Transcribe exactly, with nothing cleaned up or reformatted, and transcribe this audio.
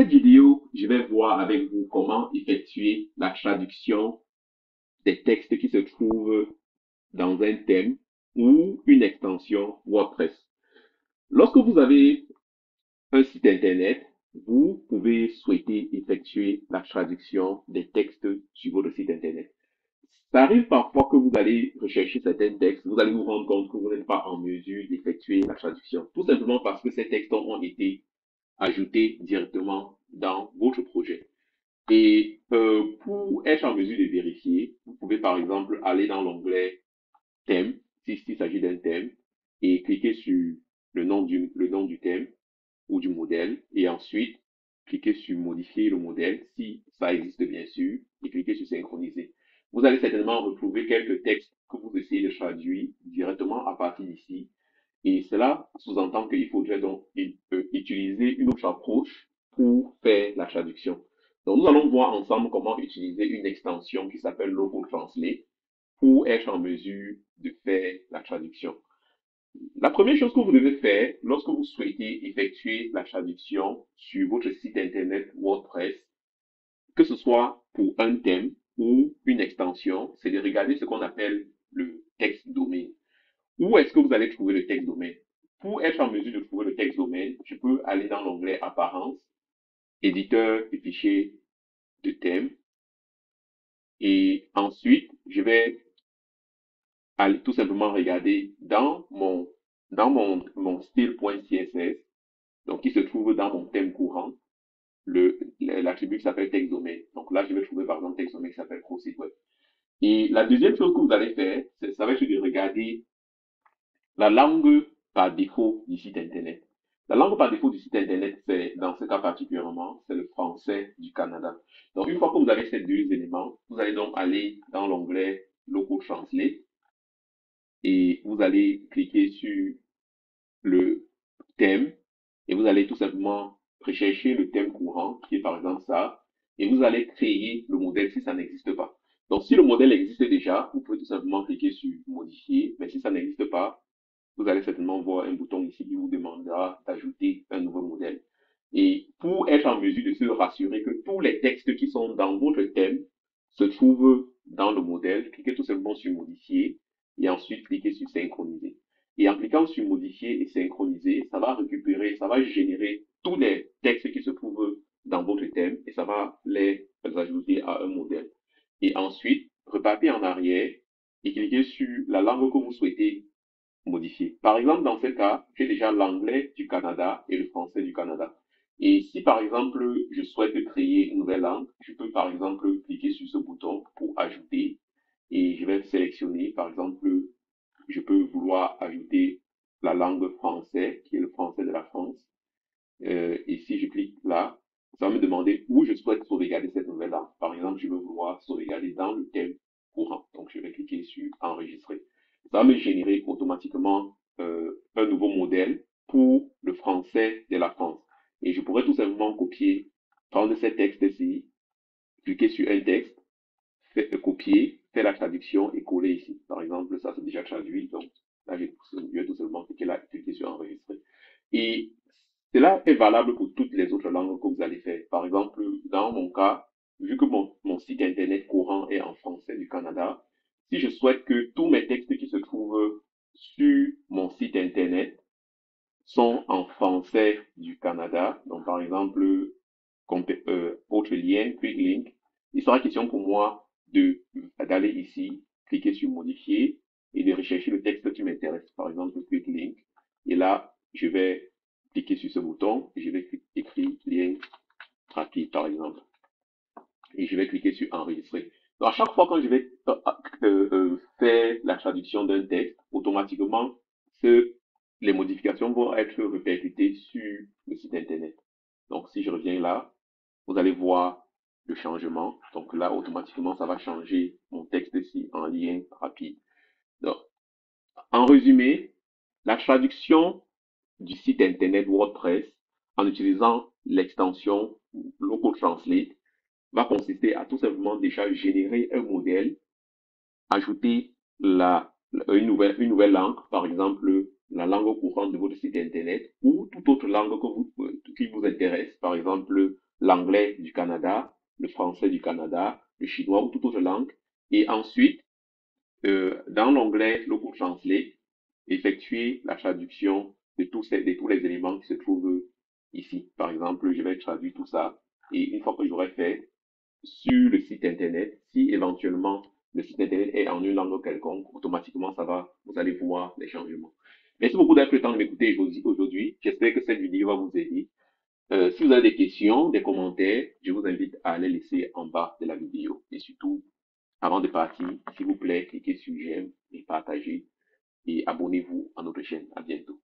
cette vidéo, je vais voir avec vous comment effectuer la traduction des textes qui se trouvent dans un thème ou une extension WordPress. Lorsque vous avez un site internet, vous pouvez souhaiter effectuer la traduction des textes sur votre site internet. Ça arrive parfois que vous allez rechercher certains textes, vous allez vous rendre compte que vous n'êtes pas en mesure d'effectuer la traduction, tout simplement parce que ces textes ont été ajoutés directement dans votre projet. Et euh, pour être en mesure de vérifier, vous pouvez par exemple aller dans l'onglet « Thème », s'il s'agit d'un thème, et cliquer sur le nom du, le nom du thème ou du modèle, et ensuite cliquez sur « Modifier le modèle » si ça existe bien sûr, et cliquez sur « Synchroniser ». Vous allez certainement retrouver quelques textes que vous essayez de traduire directement à partir d'ici. Et cela sous-entend qu'il faudrait donc utiliser une autre approche pour faire la traduction. Donc, nous allons voir ensemble comment utiliser une extension qui s'appelle Loco Translate pour être en mesure de faire la traduction. La première chose que vous devez faire lorsque vous souhaitez effectuer la traduction sur votre site internet WordPress, que ce soit pour un thème ou une extension, c'est de regarder ce qu'on appelle le texte domaine. Où est-ce que vous allez trouver le texte domaine? Pour être en mesure de trouver le texte domaine, je peux aller dans l'onglet Apparence, éditeur de fichiers de thème. Et ensuite, je vais aller tout simplement regarder dans mon, dans mon, mon style.css, donc qui se trouve dans mon thème courant. L'attribut qui s'appelle texte domaine. Donc là, je vais trouver par exemple texte domaine qui s'appelle Prositeweb. Et la deuxième chose que vous allez faire, ça va être de regarder la langue par défaut du site internet. La langue par défaut du site internet, c'est dans ce cas particulièrement, c'est le français du Canada. Donc une fois que vous avez ces deux éléments, vous allez donc aller dans l'onglet Loco Translate et vous allez cliquer sur le thème et vous allez tout simplement rechercher le thème courant, qui est par exemple ça, et vous allez créer le modèle si ça n'existe pas. Donc, si le modèle existe déjà, vous pouvez tout simplement cliquer sur « Modifier », mais si ça n'existe pas, vous allez certainement voir un bouton ici qui vous demandera d'ajouter un nouveau modèle. Et pour être en mesure de se rassurer que tous les textes qui sont dans votre thème se trouvent dans le modèle, cliquez tout simplement sur « Modifier » et ensuite cliquez sur « Synchroniser ». Et en cliquant sur « Modifier » et « Synchroniser », ça va récupérer, ça va générer tous les textes qui se trouvent dans votre thème et ça va les ajouter à un modèle. Et ensuite, repartez en arrière et cliquez sur la langue que vous souhaitez modifier. Par exemple, dans ce cas, j'ai déjà l'anglais du Canada et le français du Canada. Et si par exemple, je souhaite créer une nouvelle langue, je peux par exemple cliquer sur ce bouton pour ajouter et je vais sélectionner par exemple, je peux vouloir ajouter la langue français qui est le français de la France. Euh, et si je clique là, ça va me demander où je souhaite sauvegarder cette nouvelle langue. Par exemple, je veux vouloir sauvegarder dans le thème courant. Donc, je vais cliquer sur Enregistrer. Ça va me générer automatiquement euh, un nouveau modèle pour le français de la France. Et je pourrais tout simplement copier, prendre ce texte ici, cliquer sur un texte, faire, euh, copier, faire la traduction et coller ici. Par exemple, ça c'est déjà traduit. Donc, là, je vais tout simplement cliquer là, cliquer sur Enregistrer. Et cela est valable pour toutes les autres langues que vous allez faire. Par exemple, dans mon cas, vu que mon, mon site internet courant est en français du Canada, si je souhaite que tous mes textes qui se trouvent sur mon site internet sont en français du Canada, donc par exemple, euh, autre lien, QuickLink, il sera question pour moi de d'aller ici, cliquer sur Modifier et de rechercher le texte qui m'intéresse. Par exemple, QuickLink. Et là, je vais cliquez sur ce bouton, et je vais écrire lien rapide par exemple. Et je vais cliquer sur Enregistrer. Donc à chaque fois quand je vais euh, euh, faire la traduction d'un texte, automatiquement, ce, les modifications vont être répercutées sur le site internet. Donc si je reviens là, vous allez voir le changement. Donc là, automatiquement, ça va changer mon texte ici en lien rapide. Donc, en résumé, la traduction du site internet WordPress en utilisant l'extension Loco Translate va consister à tout simplement déjà générer un modèle, ajouter la, une, nouvelle, une nouvelle langue, par exemple la langue courante de votre site internet ou toute autre langue que vous, qui vous intéresse, par exemple l'anglais du Canada, le français du Canada, le chinois ou toute autre langue. Et ensuite, euh, dans l'onglet Loco Translate, effectuer la traduction de tous, ces, de tous les éléments qui se trouvent ici. Par exemple, je vais traduire tout ça. Et une fois que j'aurai fait, sur le site internet, si éventuellement le site internet est en une langue quelconque, automatiquement ça va, vous allez voir les changements. Merci beaucoup d'avoir pris le temps de m'écouter aujourd'hui. J'espère que cette vidéo va vous aider. Euh, si vous avez des questions, des commentaires, je vous invite à les laisser en bas de la vidéo. Et surtout, avant de partir, s'il vous plaît, cliquez sur j'aime et partagez. Et abonnez-vous à notre chaîne. À bientôt.